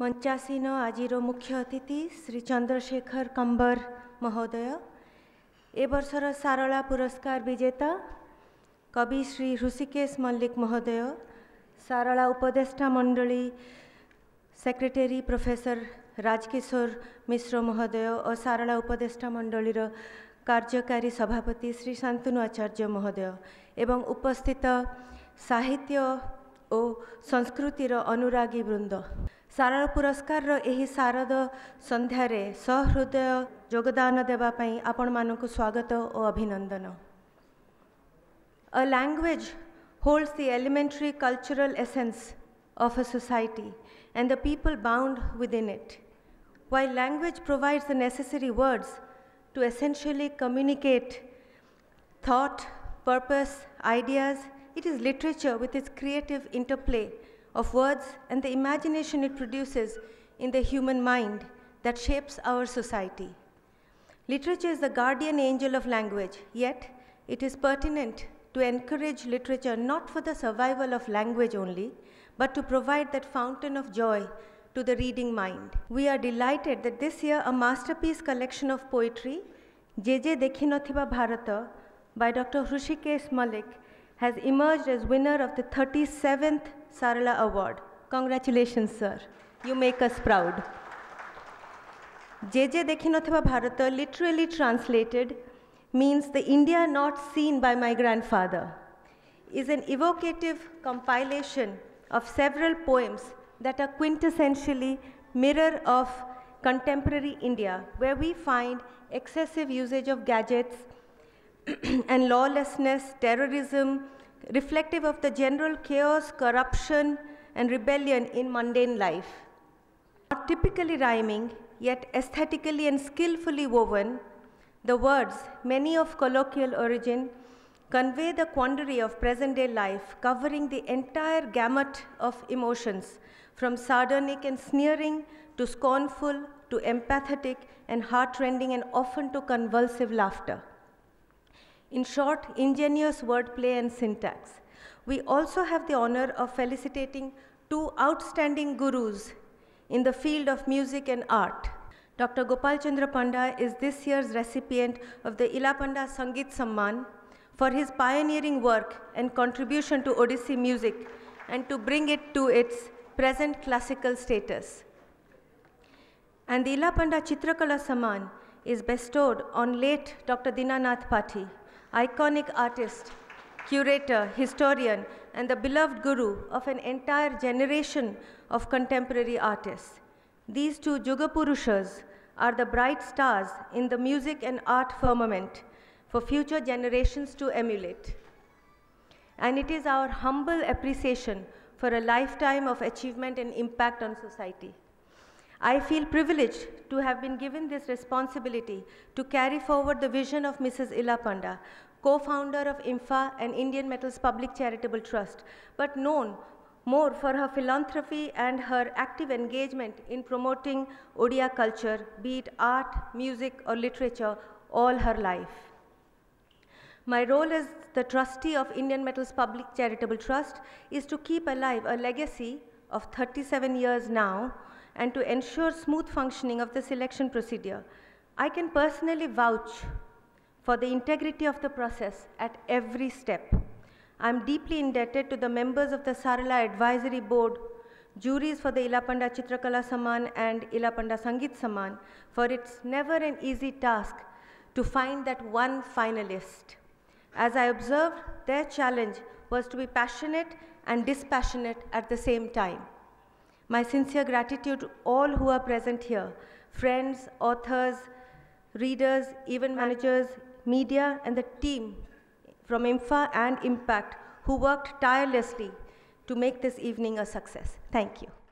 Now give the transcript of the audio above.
मंचासीन आजिरो मुख्य अतिथि श्री चंद्रशेखर कंबर महोदय ए बर्षर सारला पुरस्कार विजेता कवि श्री हृषिकेश मल्लिक महोदय सारला उपदेष्टा मंडली सेक्रेटरी प्रोफेसर राजकिशोर मिश्र महोदय और सारला उपदेष्टा मंडलीर कार्यकारी सभापति श्री शांतनु आचार्य महोदय एवं उपस्थित साहित्य और संस्कृतिर अनुरागी वृंद सारला पुरस्कार एही शारद संध्यारे सहृदय योगदान देवाई आपण मानकु स्वागत और अभिनंदन। A language holds the elementary cultural essence of a society and the people bound within it. While language provides the necessary words to essentially communicate thought, purpose, ideas, it is literature with its creative interplay of words and the imagination it produces in the human mind that shapes our society. Literature is the guardian angel of language, yet it is pertinent to encourage literature not for the survival of language only, but to provide that fountain of joy to the reading mind. We are delighted that this year a masterpiece collection of poetry, Jeje Dekhi Nathiba Bharata, by Dr. Hrushikesh Mallik, has emerged as winner of the 37th Sarala Award. Congratulations, sir. You make us proud. Jeje Dekhi Nathiba Bharata, literally translated, means the India not seen by my grandfather, is an evocative compilation of several poems that are quintessentially mirror of contemporary India, where we find excessive usage of gadgets and lawlessness, terrorism, reflective of the general chaos, corruption, and rebellion in mundane life. Not typically rhyming, yet aesthetically and skillfully woven, the words, many of colloquial origin, convey the quandary of present-day life, covering the entire gamut of emotions, from sardonic and sneering to scornful to empathetic and heartrending and often to convulsive laughter. In short, ingenious wordplay and syntax. We also have the honor of felicitating two outstanding gurus in the field of music and art. Dr. Gopal Chandra Panda is this year's recipient of the Ilapanda Sangeet Samman for his pioneering work and contribution to Odissi music and to bring it to its present classical status. And the Ilapanda Chitrakala Samman is bestowed on late Dr. Dinanath Pati, iconic artist, curator, historian, and the beloved guru of an entire generation of contemporary artists. These two Jugapurushas are the bright stars in the music and art firmament for future generations to emulate. And it is our humble appreciation for a lifetime of achievement and impact on society. I feel privileged to have been given this responsibility to carry forward the vision of Mrs. Ila Panda, co-founder of IMPACT and Indian Metals Public Charitable Trust, but known more for her philanthropy and her active engagement in promoting Odia culture, be it art, music, or literature, all her life. My role as the trustee of Indian Metals Public Charitable Trust is to keep alive a legacy of 37 years now and to ensure smooth functioning of the selection procedure. I can personally vouch for the integrity of the process at every step. I'm deeply indebted to the members of the Sarala Advisory Board, juries for the Ilapanda Chitrakala Samman and Ilapanda Sangeet Samman, for it's never an easy task to find that one finalist. As I observed, their challenge was to be passionate and dispassionate at the same time. My sincere gratitude to all who are present here, friends, authors, readers, event managers, media, and the team from IMFA and IMPACT who worked tirelessly to make this evening a success. Thank you.